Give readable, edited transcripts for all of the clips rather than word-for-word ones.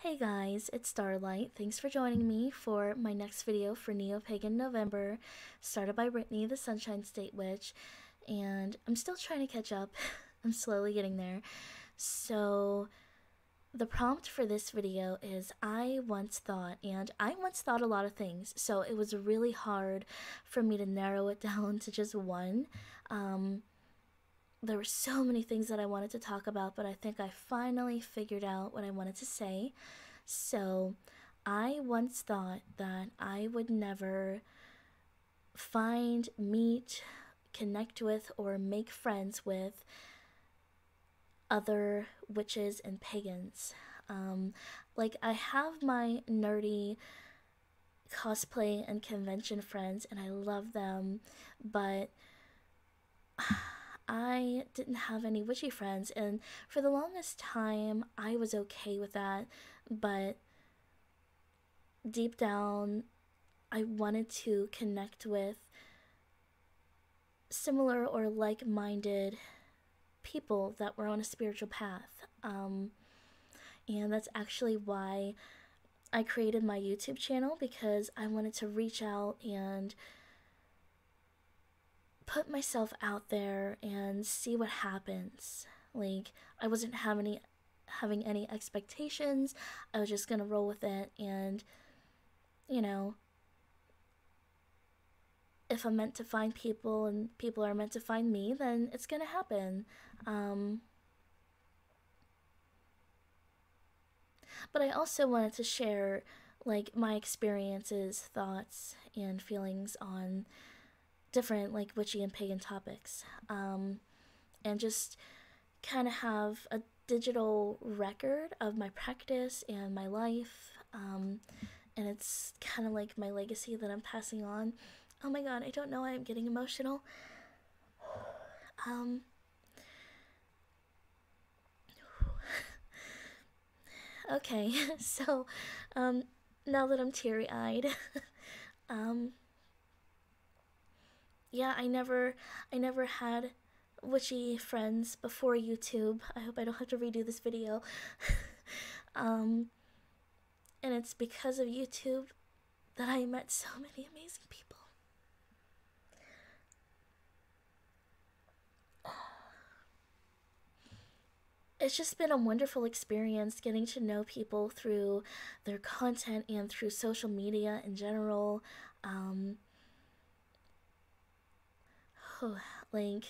Hey guys, it's Starlight. Thanks for joining me for my next video for Neo-Pagan November, started by Brittany, the Sunshine State Witch, and I'm still trying to catch up. I'm slowly getting there. So the prompt for this video is I once thought, and I once thought a lot of things, so it was really hard for me to narrow it down to just one. There were so many things that I wanted to talk about, but I think I finally figured out what I wanted to say. So, I once thought that I would never find, meet, connect with, or make friends with other witches and pagans. Like, I have my nerdy cosplay and convention friends, and I love them, but I didn't have any witchy friends, and for the longest time I was okay with that, but deep down I wanted to connect with similar or like-minded people that were on a spiritual path, and that's actually why I created my YouTube channel, because I wanted to reach out and put myself out there and see what happens. Like, I wasn't having any expectations. I was just gonna roll with it, and you know, if I'm meant to find people and people are meant to find me, then it's gonna happen. But I also wanted to share like my experiences, thoughts, and feelings on different like witchy and pagan topics, and just kind of have a digital record of my practice and my life, and it's kind of like my legacy that I'm passing on. Oh my god, I don't know why I'm getting emotional. Okay, so now that I'm teary-eyed, yeah, I never had witchy friends before YouTube. I hope I don't have to redo this video. And it's because of YouTube that I met so many amazing people. It's just been a wonderful experience getting to know people through their content and through social media in general. Like,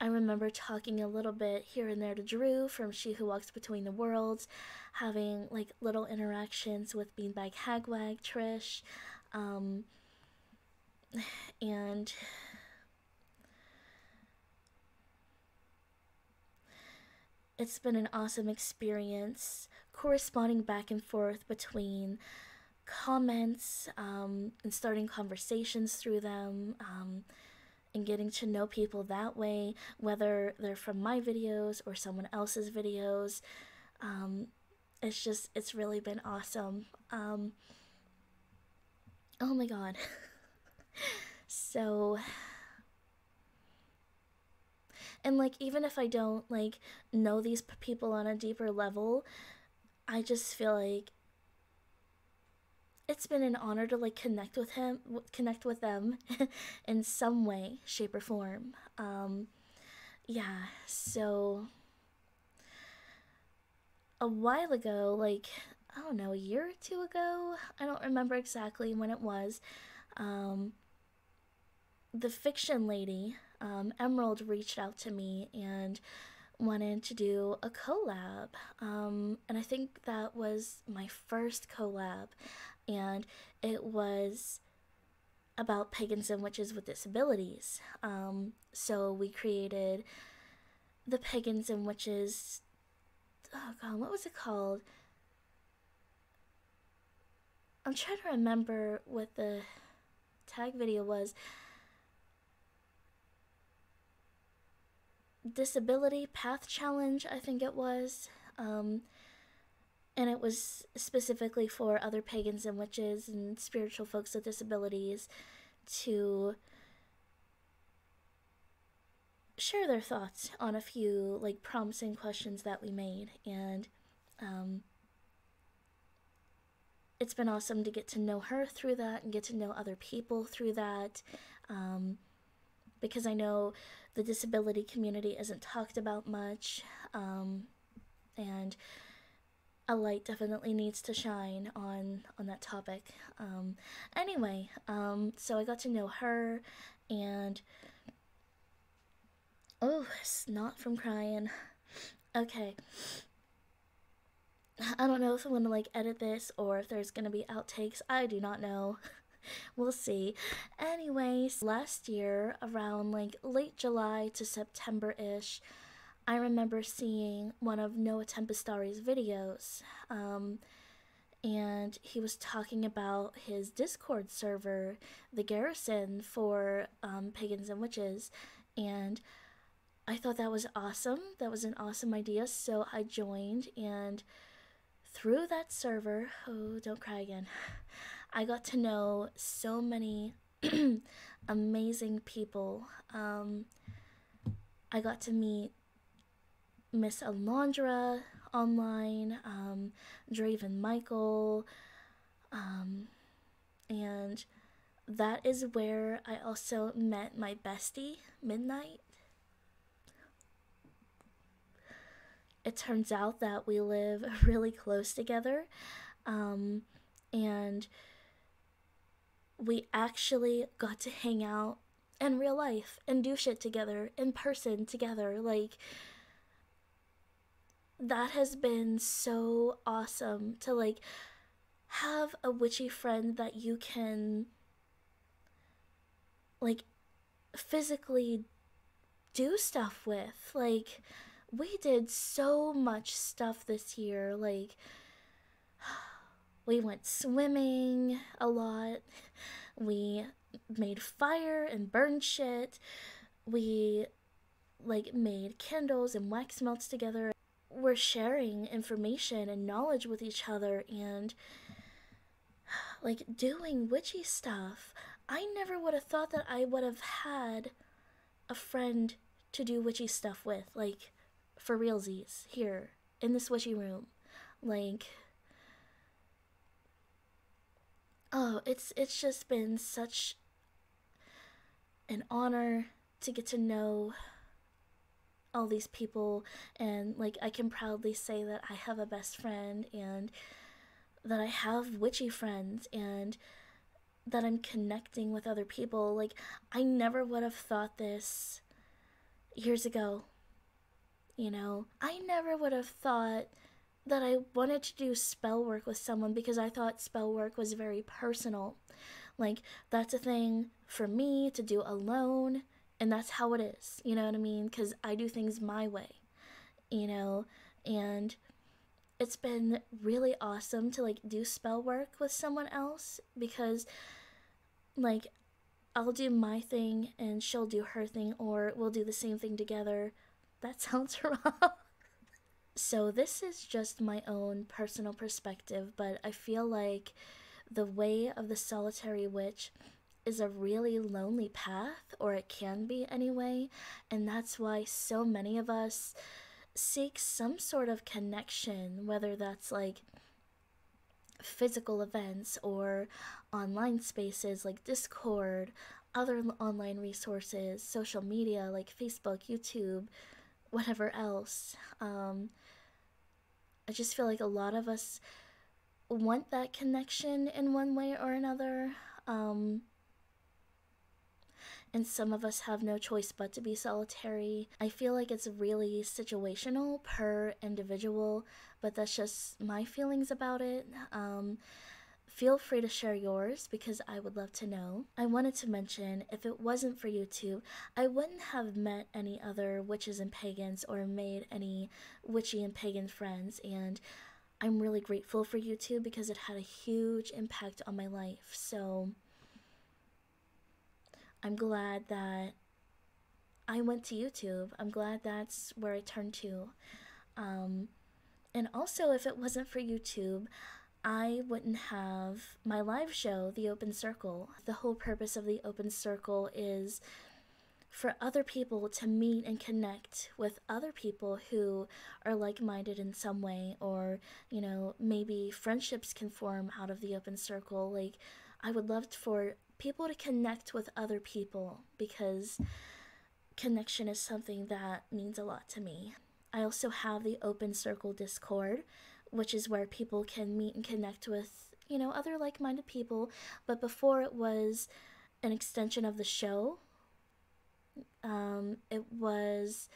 I remember talking a little bit here and there to Drew from She Who Walks Between the Worlds, having like little interactions with Beanbag Hagwag, Trish, and it's been an awesome experience corresponding back and forth between comments and starting conversations through them, and getting to know people that way, whether they're from my videos or someone else's videos. It's really been awesome. Oh my god. So, and like, even if I don't like know these people on a deeper level, I just feel like it's been an honor to like connect with them in some way, shape, or form. Yeah, so a while ago, like, I don't know, a year or two ago, I don't remember exactly when it was, the fiction lady, Emerald, reached out to me and wanted to do a collab, and I think that was my first collab, and it was about pagans and witches with disabilities. So we created the Pagans and Witches, oh god, what was it called? I'm trying to remember what the tag video was. Disability Path Challenge, I think it was, and it was specifically for other pagans and witches and spiritual folks with disabilities to share their thoughts on a few like promising questions that we made, and it's been awesome to get to know her through that and get to know other people through that, because I know the disability community isn't talked about much, and a light definitely needs to shine on that topic. Anyway, so I got to know her, and oh, snot from crying. Okay. I don't know if I'm gonna like edit this or if there's gonna be outtakes. I do not know. We'll see. Anyways, last year around like late July to September-ish, I remember seeing one of Noah Tempestari's videos, and he was talking about his Discord server, the Garrison, for Pagans and Witches, and I thought that was awesome. That was an awesome idea, so I joined, and through that server, oh, don't cry again, I got to know so many amazing people. I got to meet Miss Alondra online, Draven Michael, and that is where I also met my bestie, Midnight. It turns out that we live really close together, and we actually got to hang out in real life and do shit together, in person together. Like, that has been so awesome to like have a witchy friend that you can like physically do stuff with. Like, we did so much stuff this year. Like, we went swimming a lot, we made fire and burned shit, we like made candles and wax melts together. We're sharing information and knowledge with each other and like doing witchy stuff. I never would have thought that I would have had a friend to do witchy stuff with, like for realsies, here in this witchy room. Like, oh, it's just been such an honor to get to know all these people, and like I can proudly say that I have a best friend and that I have witchy friends and that I'm connecting with other people. Like, I never would have thought this years ago, you know. I never would have thought that I wanted to do spell work with someone, because I thought spell work was very personal. Like, that's a thing for me to do alone. And that's how it is, you know what I mean? Because I do things my way, you know? And it's been really awesome to, like, do spell work with someone else, because, like, I'll do my thing and she'll do her thing, or we'll do the same thing together. That sounds wrong. So this is just my own personal perspective, but I feel like the way of the solitary witch is a really lonely path, or it can be anyway, and that's why so many of us seek some sort of connection, whether that's like physical events or online spaces like Discord, other online resources, social media like Facebook, YouTube, whatever else. I just feel like a lot of us want that connection in one way or another. And some of us have no choice but to be solitary. I feel like it's really situational per individual, but that's just my feelings about it. Feel free to share yours, because I would love to know. I wanted to mention, if it wasn't for YouTube, I wouldn't have met any other witches and pagans or made any witchy and pagan friends, and I'm really grateful for YouTube because it had a huge impact on my life. So I'm glad that I went to YouTube. I'm glad that's where I turned to. And also, if it wasn't for YouTube, I wouldn't have my live show, The Open Circle. The whole purpose of The Open Circle is for other people to meet and connect with other people who are like-minded in some way, or, you know, maybe friendships can form out of the open circle. Like, I would love for people to connect with other people, because connection is something that means a lot to me. I also have the Open Circle Discord, which is where people can meet and connect with, you know, other like-minded people. But before, it was an extension of the show. It was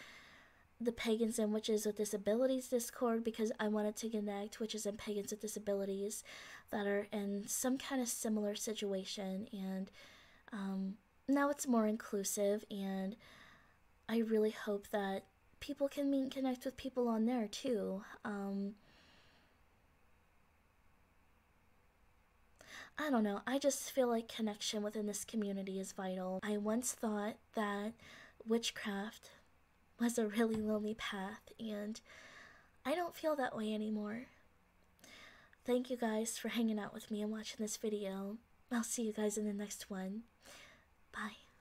the Pagans and Witches with Disabilities Discord, because I wanted to connect witches and pagans with disabilities that are in some kind of similar situation. And now it's more inclusive, and I really hope that people can meet and connect with people on there too. I don't know, I just feel like connection within this community is vital. I once thought that witchcraft was a really lonely path, and I don't feel that way anymore. Thank you guys for hanging out with me and watching this video. I'll see you guys in the next one. Bye.